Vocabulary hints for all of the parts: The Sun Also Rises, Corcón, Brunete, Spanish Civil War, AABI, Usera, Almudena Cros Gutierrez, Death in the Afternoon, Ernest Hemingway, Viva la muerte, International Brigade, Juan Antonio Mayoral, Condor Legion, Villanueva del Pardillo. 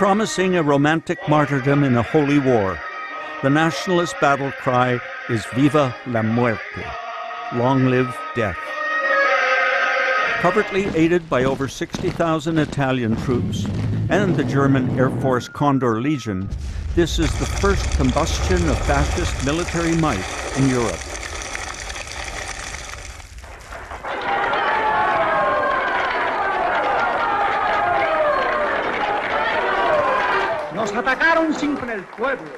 promising a romantic martyrdom in a holy war, the nationalist battle cry is Viva la muerte, long live death. Covertly aided by over 60,000 Italian troops and the German Air Force Condor Legion, this is the first combustion of fascist military might in Europe. Nos atacaron sin pena el pueblo.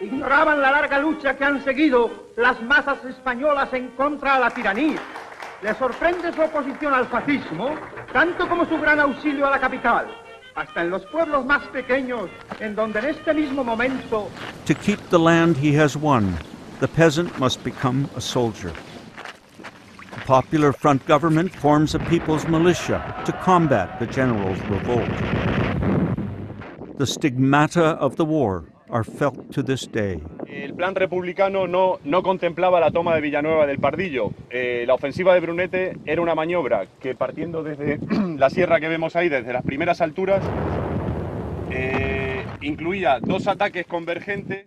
Ignoraban la larga lucha que han seguido las masas españolas en contra de la tiranía. Les sorprende su oposición al fascismo, tanto como su gran auxilio a la capital, hasta en los pueblos más pequeños, en donde en este mismo momento. To keep the land he has won, the peasant must become a soldier. The Popular Front government forms a people's militia to combat the general's revolt. The stigmata of the war are felt to this day. El plan republicano no contemplaba la toma de Villanueva del Pardillo. La ofensiva de Brunete era una maniobra que, partiendo desde la sierra que vemos ahí, desde las primeras alturas, incluía dos ataques convergentes,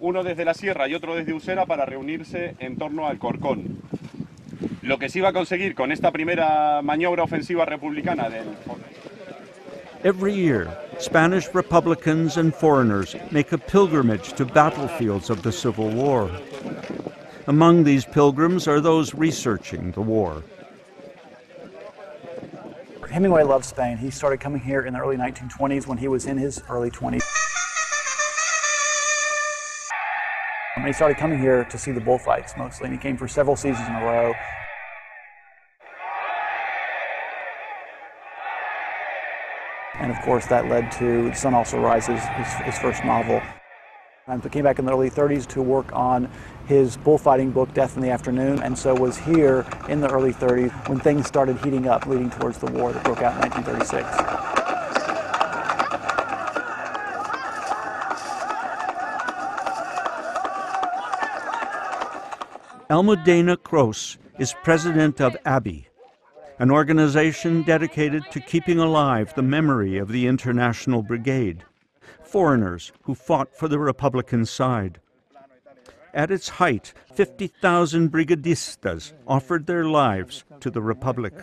uno desde la sierra y otro desde Usera, para reunirse en torno al Corcón. Lo que se iba a conseguir con esta primera maniobra ofensiva republicana del... Every year, Spanish Republicans and foreigners make a pilgrimage to battlefields of the Civil War. Among these pilgrims are those researching the war. Hemingway loved Spain. He started coming here in the early 1920s when he was in his early 20s. And he started coming here to see the bullfights mostly, and he came for several seasons in a row. And of course that led to The Sun Also Rises, his first novel. I came back in the early 30s to work on his bullfighting book, Death in the Afternoon, and so was here in the early 30s when things started heating up, leading towards the war that broke out in 1936. Almudena Cros is president of AABI, an organization dedicated to keeping alive the memory of the International Brigade, foreigners who fought for the Republican side. At its height, 50,000 brigadistas offered their lives to the Republic.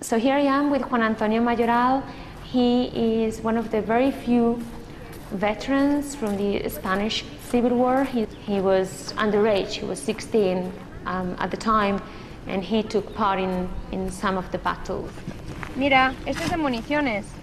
So here I am with Juan Antonio Mayoral. He is one of the very few veterans from the Spanish Civil War. He was underage, he was 16 at the time, and he took part in some of the battles. Mira, esto es de municiones.